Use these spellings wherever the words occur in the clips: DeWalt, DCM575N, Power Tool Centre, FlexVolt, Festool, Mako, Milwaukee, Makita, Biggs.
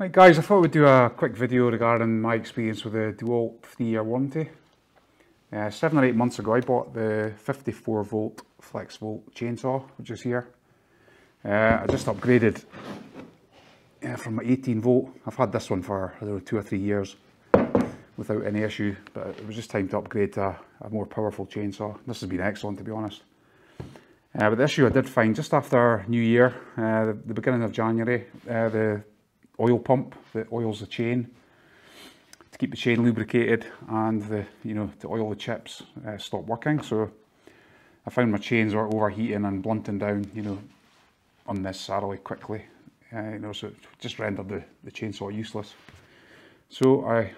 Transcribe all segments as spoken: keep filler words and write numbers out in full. Right guys, I thought we'd do a quick video regarding my experience with the DeWalt three year warranty. Uh, seven or eight months ago I bought the fifty-four volt FlexVolt chainsaw, which is here. Uh, I just upgraded uh, from my eighteen volt. I've had this one for, I don't know, two or three years without any issue, but it was just time to upgrade to a, a more powerful chainsaw. This has been excellent, to be honest. Uh, but the issue I did find just after New Year, uh, the, the beginning of January, uh, the oil pump that oils the chain to keep the chain lubricated and the you know to oil the chips uh, stopped working. So I found my chains were overheating and blunting down, you know, unnecessarily quickly. Uh, you know, so it just rendered the, the chainsaw useless. So I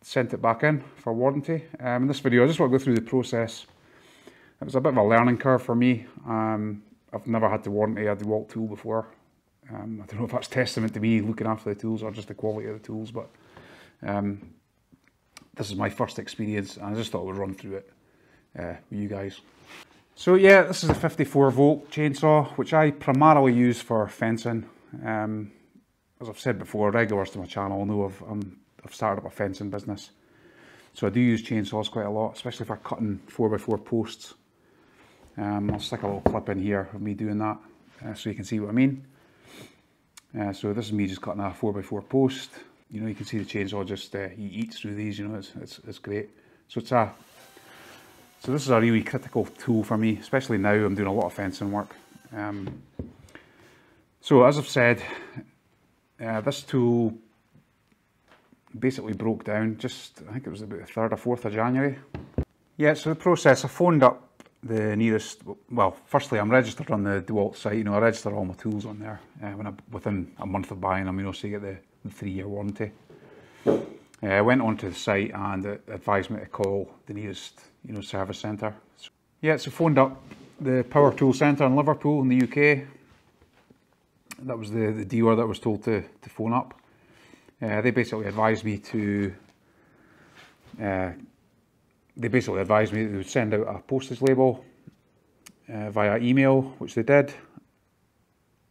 sent it back in for warranty. Um, in this video, I just want to go through the process. It was a bit of a learning curve for me. Um, I've never had to warranty a DeWalt tool before. Um, I don't know if that's testament to me looking after the tools or just the quality of the tools, but um, this is my first experience and I just thought I would run through it uh, with you guys. So yeah, this is a fifty-four volt chainsaw, which I primarily use for fencing. Um, as I've said before, regulars to my channel know I've, um, I've started up a fencing business, so I do use chainsaws quite a lot, especially for cutting four by four posts. Um, I'll stick a little clip in here of me doing that uh, so you can see what I mean. Uh, so this is me just cutting a four by four post. You know, you can see the chainsaw just uh, he eats through these. You know, it's, it's it's great. So it's a so this is a really critical tool for me, especially now. I'm doing a lot of fencing work. Um, so as I've said, uh, this tool basically broke down. Just I think it was about the third or fourth of January. Yeah. So the process. I phoned up the nearest, well, firstly I'm registered on the DeWalt site, you know, I register all my tools on there uh, when I, within a month of buying them, you know, so you get the, the three year warranty. Uh, I went onto the site and it advised me to call the nearest, you know, service centre. So, yeah, so phoned up the Power Tool Centre in Liverpool in the U K. That was the, the dealer that I was told to, to phone up. Uh, they basically advised me to uh, They basically advised me that they would send out a postage label uh, via email, which they did.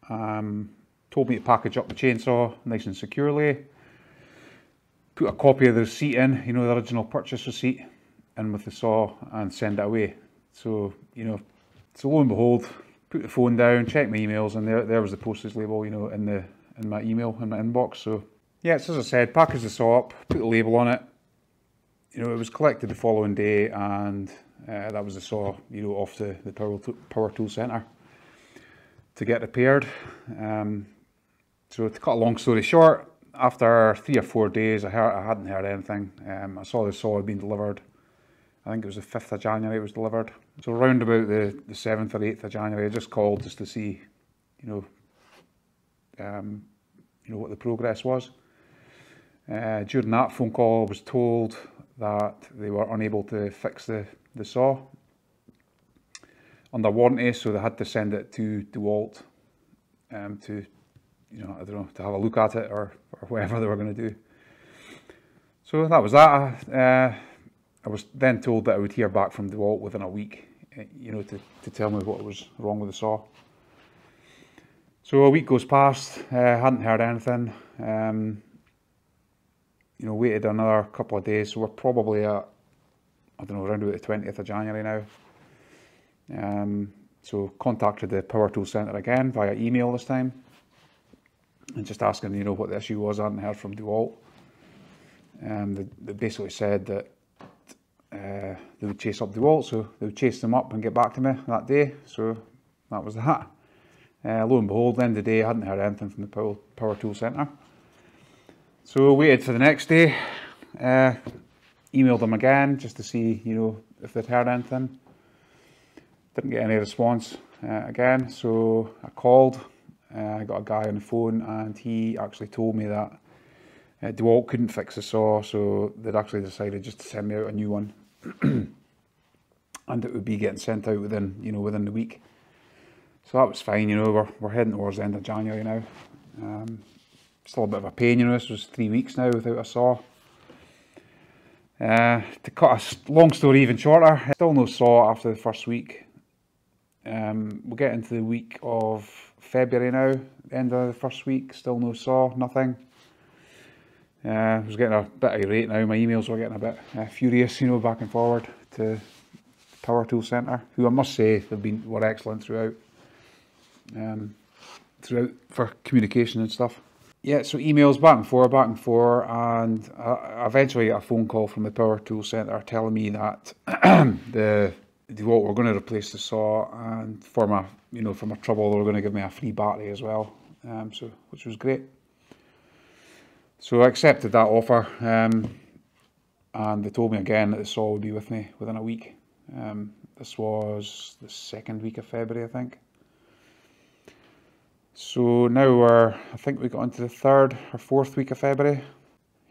Um, told me to package up the chainsaw nice and securely. Put a copy of the receipt in, you know, the original purchase receipt, in with the saw and send it away. So, you know, so lo and behold, put the phone down, check my emails, and there, there was the postage label, you know, in the in my email, in my inbox. So, yeah, so as I said, package the saw up, put the label on it. You know, it was collected the following day, and uh, that was the saw, you know, off the, the Power, Power Tool Centre to get repaired. Um, so to cut a long story short, after three or four days, I, heard, I hadn't heard anything. Um, I saw the saw had been delivered. I think it was the fifth of January it was delivered. So around about the, the seventh or eighth of January, I just called just to see, you know, um, you know what the progress was. Uh, during that phone call, I was told that they were unable to fix the, the saw under warranty, so they had to send it to DeWalt um, to, you know, I don't know, to have a look at it or, or whatever they were going to do. So that was that. Uh, I was then told that I would hear back from DeWalt within a week, you know, to, to tell me what was wrong with the saw. So a week goes past, I uh, hadn't heard anything. Um, You know, waited another couple of days, so we're probably at, I don't know, around about the twentieth of January now. Um, so contacted the Power Tool Centre again via email this time, and just asking, you know, what the issue was. I hadn't heard from DeWalt. Um, they, they basically said that uh, they would chase up DeWalt, so they would chase them up and get back to me that day. So that was that. Uh, lo and behold, then the day I hadn't heard anything from the Power, Power Tool Centre. So I waited for the next day, uh, emailed them again just to see, you know, if they'd heard anything. Didn't get any response uh, again, so I called. Uh, I got a guy on the phone and he actually told me that uh, DeWalt couldn't fix the saw, so they'd actually decided just to send me out a new one. And it would be getting sent out within, you know, within the week. So that was fine, you know, we're, we're heading towards the end of January now. Um, Still a bit of a pain, you know, this was three weeks now without a saw. Uh, to cut a long story even shorter, still no saw after the first week. Um, we'll get into the week of February now, end of the first week, still no saw, nothing. Uh, I was getting a bit irate now, my emails were getting a bit uh, furious, you know, back and forward to Power Tool Centre, who I must say they've been were excellent throughout, um, throughout for communication and stuff. Yeah, so emails back and forth, back and forth, and uh, eventually a phone call from the Power Tool Centre telling me that the DeWalt were going to replace the saw, and for my, you know, for my trouble, they were going to give me a free battery as well, um, so which was great. So I accepted that offer, um, and they told me again that the saw would be with me within a week. Um, this was the second week of February, I think. So now we're, I think we got into the third or fourth week of February.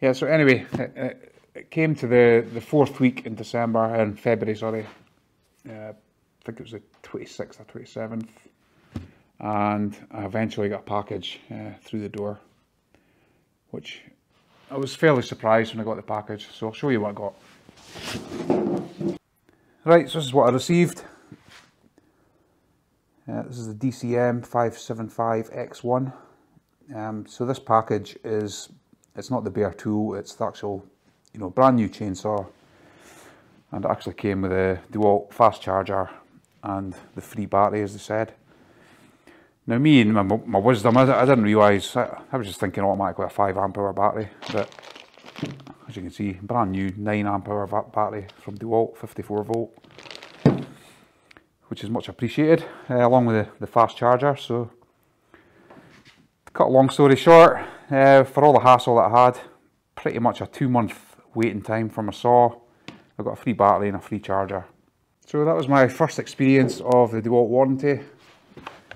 Yeah, so anyway, it, it came to the, the fourth week in December, in February, sorry. Uh, I think it was the twenty-sixth or twenty-seventh. And I eventually got a package uh, through the door, which I was fairly surprised when I got the package, so I'll show you what I got. Right, so this is what I received. Uh, this is the D C M five seven five X one. Um, so this package is, it's not the bare tool, it's the actual, you know, brand new chainsaw. And it actually came with a DeWalt fast charger and the free battery, as they said. Now, me and my, my wisdom, I, I didn't realise, I, I was just thinking automatically a five amp hour battery, but as you can see, brand new nine amp hour battery from DeWalt, fifty-four volt, which is much appreciated, uh, along with the, the fast charger. So, to cut a long story short, uh, for all the hassle that I had, pretty much a two month waiting time for my saw, I got a free battery and a free charger. So that was my first experience of the DeWalt warranty.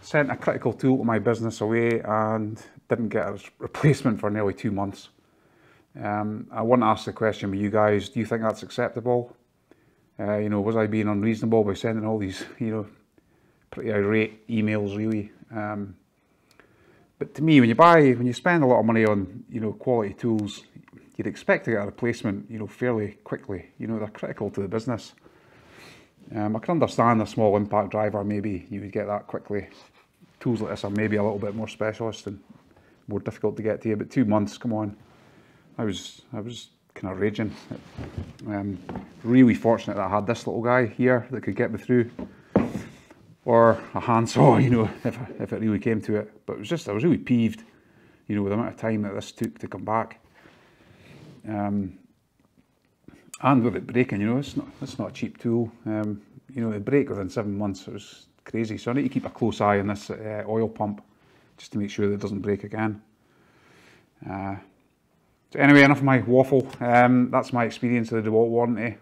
Sent a critical tool to my business away and didn't get a replacement for nearly two months. Um, I want to ask the question with you guys, do you think that's acceptable? Uh, you know, was I being unreasonable by sending all these, you know, pretty irate emails really? Um, but to me, when you buy, when you spend a lot of money on, you know, quality tools, you'd expect to get a replacement, you know, fairly quickly. You know, they're critical to the business. Um, I can understand a small impact driver, maybe you would get that quickly. Tools like this are maybe a little bit more specialist and more difficult to get to you, but two months, come on. I was I was kind of raging. Um, really fortunate that I had this little guy here that could get me through, or a handsaw, you know, if, if it really came to it. But it was just, I was really peeved, you know, with the amount of time that this took to come back. Um, and with it breaking, you know, it's not, it's not a cheap tool. Um, you know, it break within seven months, it was crazy. So I need to keep a close eye on this uh, oil pump, just to make sure that it doesn't break again. Uh, so anyway, enough of my waffle. Um, that's my experience of the DeWalt warranty.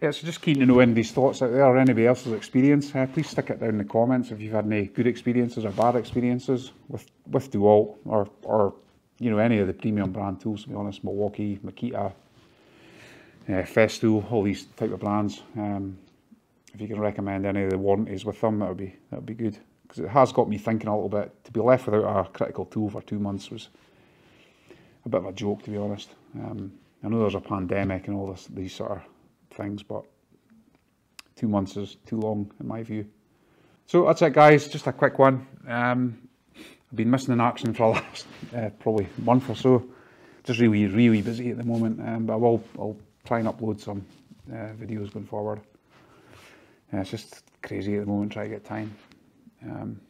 Yeah, so just keen to know anybody's thoughts out there, or anybody else's experience. Uh, please stick it down in the comments if you've had any good experiences or bad experiences with, with DeWalt, or, or, you know, any of the premium brand tools, to be honest, Milwaukee, Makita, Uh, Festool, all these type of brands. Um, if you can recommend any of the warranties with them, that would be that would be good, because it has got me thinking a little bit. To be left without a critical tool for two months was a bit of a joke, to be honest. Um, I know there's a pandemic and all this, these sort of things, but two months is too long in my view. So that's it, guys. Just a quick one. Um, I've been missing in action for the last uh, probably month or so. Just really, really busy at the moment, um, but I will. I'll try and upload some uh, videos going forward. Uh, it's just crazy at the moment trying to get time. Um,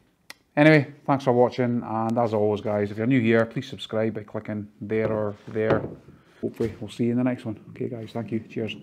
anyway, thanks for watching, and as always, guys, if you're new here, please subscribe by clicking there or there. Hopefully we'll see you in the next one. Okay, guys, thank you. Cheers.